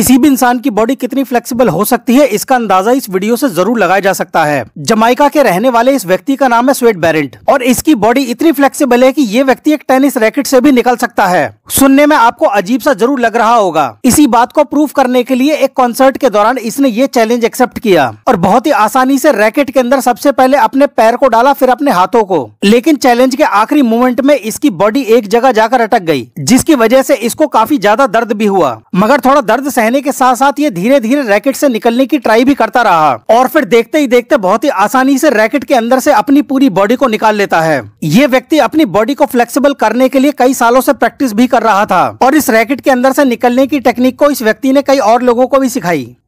किसी भी इंसान की बॉडी कितनी फ्लेक्सिबल हो सकती है इसका अंदाजा इस वीडियो से जरूर लगाया जा सकता है। जमाइका के रहने वाले इस व्यक्ति का नाम है स्वेट बैरेंट और इसकी बॉडी इतनी फ्लेक्सिबल है कि ये व्यक्ति एक टेनिस रैकेट से भी निकल सकता है। सुनने में आपको अजीब सा जरूर लग रहा होगा। इसी बात को प्रूव करने के लिए एक कॉन्सर्ट के दौरान इसने ये चैलेंज एक्सेप्ट किया और बहुत ही आसानी से रैकेट के अंदर सबसे पहले अपने पैर को डाला, फिर अपने हाथों को। लेकिन चैलेंज के आखिरी मोमेंट में इसकी बॉडी एक जगह जाकर अटक गई, जिसकी वजह से इसको काफी ज्यादा दर्द भी हुआ। मगर थोड़ा दर्द सहने के साथ साथ ये धीरे धीरे रैकेट से निकलने की ट्राई भी करता रहा और फिर देखते ही देखते बहुत ही आसानी से रैकेट के अंदर से अपनी पूरी बॉडी को निकाल लेता है। ये व्यक्ति अपनी बॉडी को फ्लेक्सिबल करने के लिए कई सालों से प्रैक्टिस भी कर रहा था और इस रैकेट के अंदर से निकलने की टेक्निक को इस व्यक्ति ने कई और लोगों को भी सिखाई।